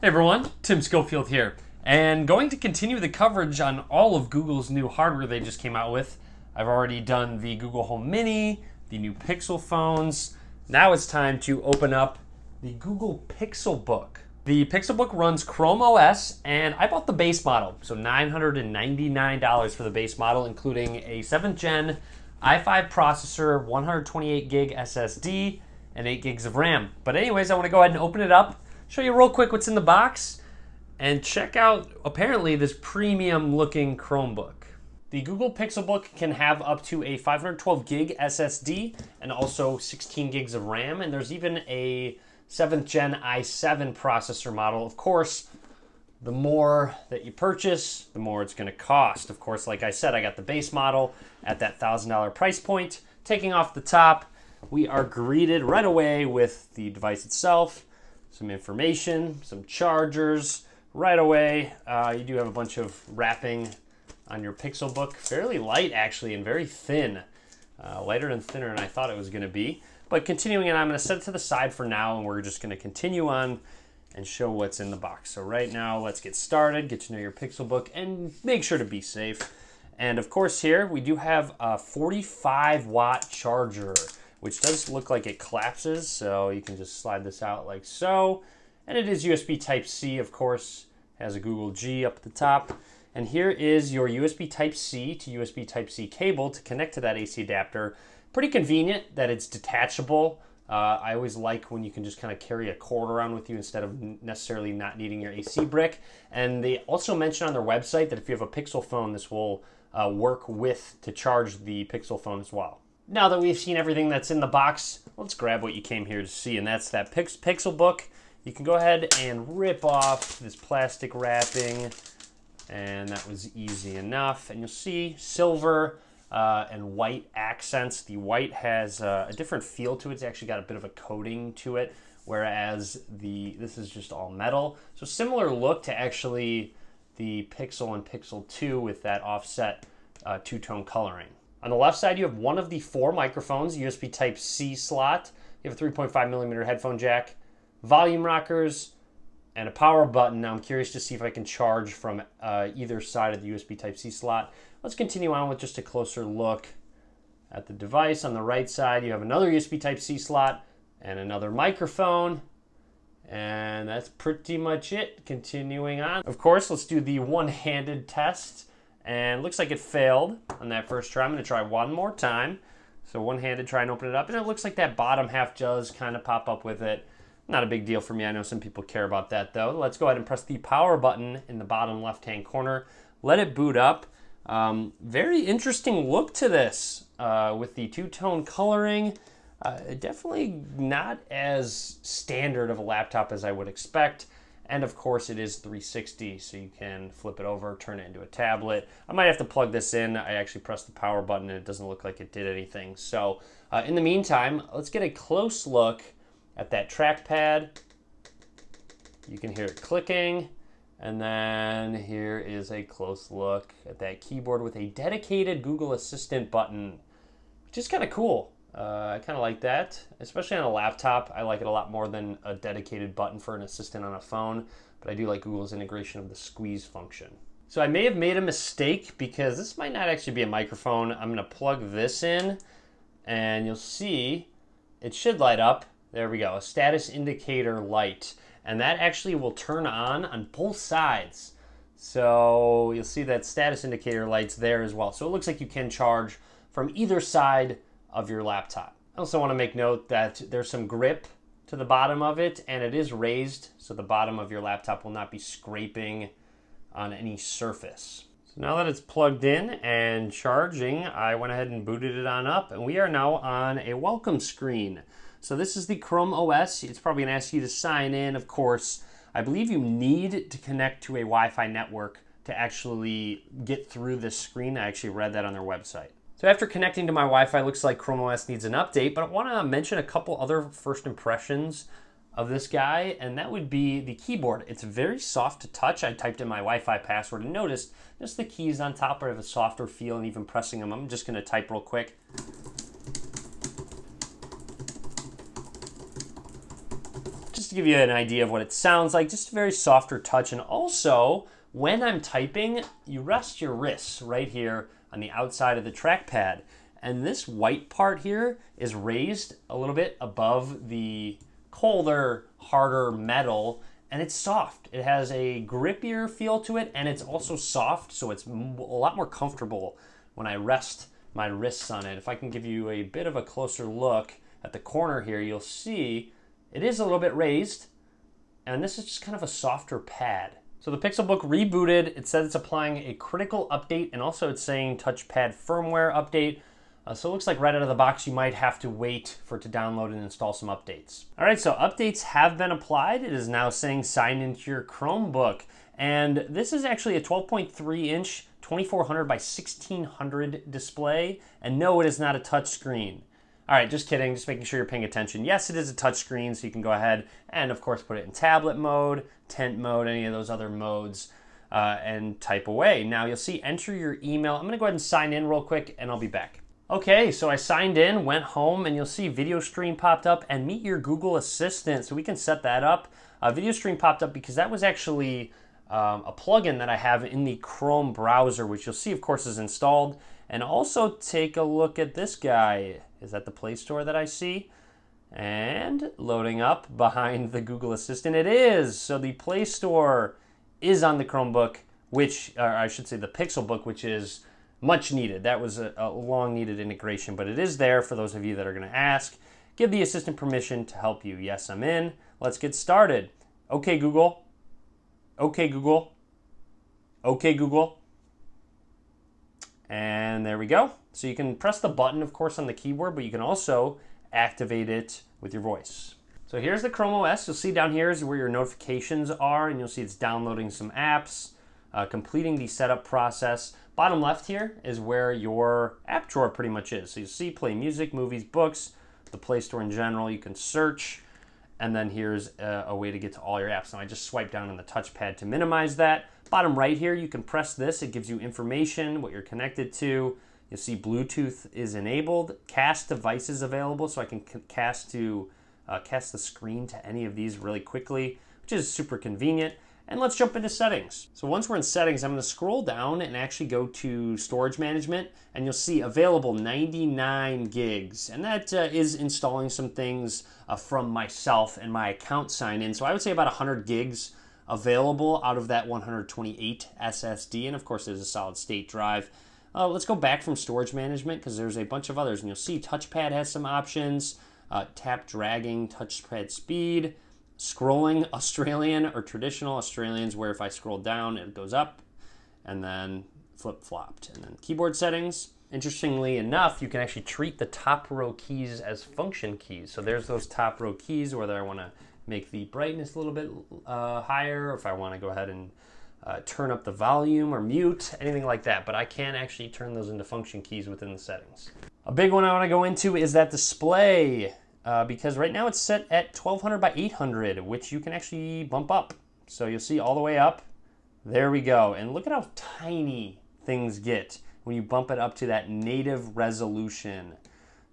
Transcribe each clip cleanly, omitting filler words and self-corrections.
Hey everyone, Tim Schofield here, and going to continue the coverage on all of Google's new hardware they just came out with. I've already done the Google Home Mini, the new Pixel phones. Now it's time to open up the Google Pixelbook. The Pixelbook runs Chrome OS, and I bought the base model, so $999 for the base model, including a 7th gen i5 processor, 128 gig SSD, and 8 gigs of RAM. But anyways, I want to go ahead and open it up, show you real quick what's in the box, and check out apparently this premium looking Chromebook. The Google Pixelbook can have up to a 512 gig SSD and also 16 gigs of RAM, and there's even a 7th gen i7 processor model. Of course, the more that you purchase, the more it's gonna cost. Of course, like I said, I got the base model at that $1,000 price point. Taking off the top, we are greeted right away with the device itself, some information, some chargers. Right away, you do have a bunch of wrapping on your Pixelbook. Fairly light, actually, and very thin. Lighter and thinner than I thought it was gonna be. But continuing on, I'm gonna set it to the side for now, and we're just gonna continue on and show what's in the box. So right now, let's get started, get to know your Pixelbook, and make sure to be safe. And of course here, we do have a 45-watt charger, which does look like it collapses, so you can just slide this out like so. And it is USB Type-C, of course, has a Google G up at the top. And here is your USB Type-C to USB Type-C cable to connect to that AC adapter. Pretty convenient that it's detachable. I always like when you can just kind of carry a cord around with you instead of necessarily not needing your AC brick. And they also mention on their website that if you have a Pixel phone, this will work with to charge the Pixel phone as well. Now that we've seen everything that's in the box, let's grab what you came here to see, and that's that Pixelbook. You can go ahead and rip off this plastic wrapping, and that was easy enough. And you'll see silver and white accents. The white has a different feel to it. It's actually got a bit of a coating to it, whereas this is just all metal. So similar look to actually the Pixel and Pixel 2 with that offset two-tone coloring. On the left side, you have one of the four microphones, USB Type-C slot. You have a 3.5mm headphone jack, volume rockers, and a power button. Now I'm curious to see if I can charge from either side of the USB Type-C slot. Let's continue on with just a closer look at the device. On the right side, you have another USB Type-C slot and another microphone. And that's pretty much it. Continuing on. Of course, let's do the one-handed test. And it looks like it failed on that first try. I'm gonna try one more time. So one-handed, try and open it up. And it looks like that bottom half does kind of pop up with it. Not a big deal for me. I know some people care about that though. Let's go ahead and press the power button in the bottom left-hand corner. Let it boot up. Very interesting look to this with the two-tone coloring. Definitely not as standard of a laptop as I would expect. And of course it is 360, so you can flip it over, turn it into a tablet. I might have to plug this in. I actually pressed the power button and it doesn't look like it did anything. So in the meantime, let's get a close look at that trackpad. You can hear it clicking. And then here is a close look at that keyboard with a dedicated Google Assistant button, which is kind of cool. I kind of like that, especially on a laptop. I like it a lot more than a dedicated button for an assistant on a phone, but I do like Google's integration of the squeeze function. So I may have made a mistake because this might not actually be a microphone. I'm gonna plug this in and you'll see it should light up. There we go, a status indicator light. And that actually will turn on both sides. So you'll see that status indicator light's there as well. So it looks like you can charge from either side of your laptop. I also want to make note that there's some grip to the bottom of it, and it is raised, so the bottom of your laptop will not be scraping on any surface. So now that it's plugged in and charging, I went ahead and booted it on up, and we are now on a welcome screen. So this is the Chrome OS. It's probably gonna ask you to sign in, of course. I believe you need to connect to a Wi-Fi network to actually get through this screen. I actually read that on their website. So after connecting to my Wi-Fi, looks like Chrome OS needs an update, but I wanna mention a couple other first impressions of this guy, and that would be the keyboard. It's very soft to touch. I typed in my Wi-Fi password and noticed just the keys on top have a softer feel, and even pressing them, I'm just gonna type real quick. Just to give you an idea of what it sounds like, just a very softer touch. And also, when I'm typing, you rest your wrists right here on the outside of the trackpad. And this white part here is raised a little bit above the colder, harder metal, and it's soft. It has a grippier feel to it, and it's also soft, so it's a lot more comfortable when I rest my wrists on it. If I can give you a bit of a closer look at the corner here, you'll see it is a little bit raised, and this is just kind of a softer pad. So the Pixelbook rebooted. It said it's applying a critical update, and also it's saying touchpad firmware update. So it looks like right out of the box, you might have to wait for it to download and install some updates. All right, so updates have been applied. It is now saying sign into your Chromebook. And this is actually a 12.3-inch 2400 by 1600 display. And no, it is not a touch screen. All right, just kidding, just making sure you're paying attention. Yes, it is a touch screen, so you can go ahead and, of course, put it in tablet mode, tent mode, any of those other modes, and type away. Now, you'll see enter your email. I'm gonna go ahead and sign in real quick, and I'll be back. Okay, so I signed in, went home, and you'll see video stream popped up, and meet your Google Assistant, so we can set that up. Video stream popped up because that was actually a plugin that I have in the Chrome browser, which you'll see, of course, is installed. And also take a look at this guy. Is that the Play Store that I see? And loading up behind the Google Assistant, it is. So the Play Store is on the Chromebook, which, or I should say the Pixelbook, which is much needed. That was a long needed integration, but it is there for those of you that are gonna ask. Give the assistant permission to help you. Yes, I'm in. Let's get started. Okay, Google. Okay, Google. Okay, Google. And there we go. So you can press the button, of course, on the keyboard, but you can also activate it with your voice. So here's the Chrome OS. You'll see down here is where your notifications are, and you'll see it's downloading some apps, completing the setup process. Bottom left here is where your app drawer pretty much is. So you see play music, movies, books, the Play Store in general. You can search, and then here's a way to get to all your apps. Now I just swipe down on the touchpad to minimize that. Bottom right here, you can press this. It gives you information, what you're connected to. You'll see Bluetooth is enabled. Cast devices available, so I can cast the screen to any of these really quickly, which is super convenient. And let's jump into settings. So once we're in settings, I'm gonna scroll down and actually go to storage management, and you'll see available 99 gigs. And that is installing some things from myself and my account sign in. So I would say about 100 gigs available out of that 128 SSD, and of course there's a solid state drive. Let's go back from storage management because there's a bunch of others, and you'll see touchpad has some options, tap dragging, touchpad speed, scrolling Australian or traditional Australians, where if I scroll down it goes up, and then flip-flopped, and then keyboard settings. Interestingly enough, you can actually treat the top row keys as function keys. So there's those top row keys, whether I want to make the brightness a little bit higher, or if I want to go ahead and turn up the volume or mute, anything like that. But I can actually turn those into function keys within the settings. A big one I want to go into is that display, because right now it's set at 1200 by 800, which you can actually bump up. So you'll see all the way up. There we go. And look at how tiny things get when you bump it up to that native resolution.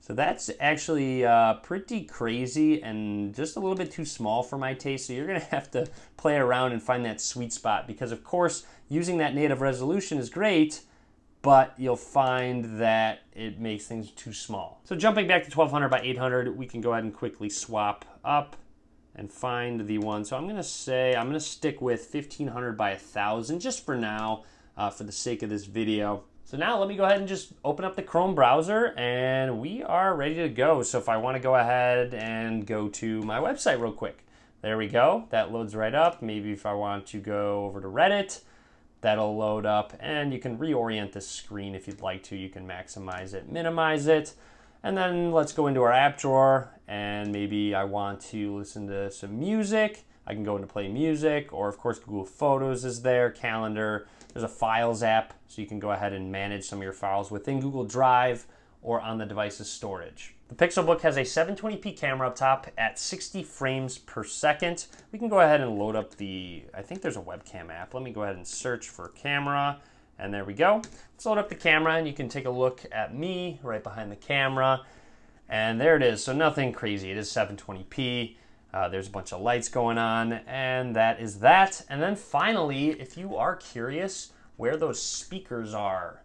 So that's actually pretty crazy and just a little bit too small for my taste. So you're gonna have to play around and find that sweet spot, because of course, using that native resolution is great, but you'll find that it makes things too small. So jumping back to 1200 by 800, we can go ahead and quickly swap up and find the one. So I'm gonna say, I'm gonna stick with 1500 by 1000 just for now, for the sake of this video. So now let me go ahead and just open up the Chrome browser, and we are ready to go. So if I want to go ahead and go to my website real quick, there we go. That loads right up. Maybe if I want to go over to Reddit, that'll load up, and you can reorient the screen if you'd like to. You can maximize it, minimize it, and then let's go into our app drawer, and maybe I want to listen to some music. I can go into play music, or of course Google Photos is there, calendar. There's a files app, so you can go ahead and manage some of your files within Google Drive or on the device's storage. The Pixelbook has a 720p camera up top at 60 frames per second. We can go ahead and load up the, I think there's a webcam app. Let me go ahead and search for camera, and there we go. Let's load up the camera, and you can take a look at me right behind the camera, and there it is. So nothing crazy, it is 720p. There's a bunch of lights going on, and that is that. And then finally, if you are curious where those speakers are,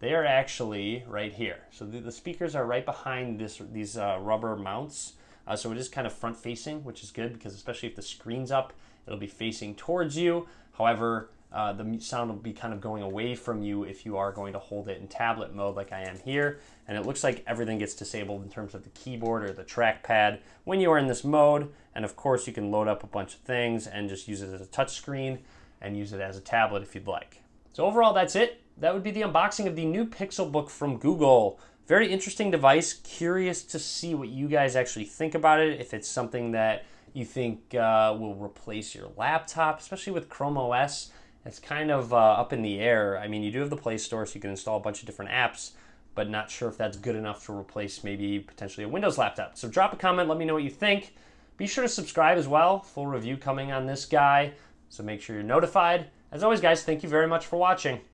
they are actually right here. So the speakers are right behind these rubber mounts. So it is kind of front facing, which is good because especially if the screen's up, it'll be facing towards you. However, the sound will be kind of going away from you if you are going to hold it in tablet mode like I am here. And it looks like everything gets disabled in terms of the keyboard or the trackpad when you are in this mode. And of course you can load up a bunch of things and just use it as a touch screen and use it as a tablet if you'd like. So overall, that's it. That would be the unboxing of the new Pixelbook from Google. Very interesting device. Curious to see what you guys actually think about it. If it's something that you think will replace your laptop, especially with Chrome OS, it's kind of up in the air. I mean, you do have the Play Store, so you can install a bunch of different apps, but not sure if that's good enough to replace maybe potentially a Windows laptop. So drop a comment. Let me know what you think. Be sure to subscribe as well. Full review coming on this guy, so make sure you're notified. As always, guys, thank you very much for watching.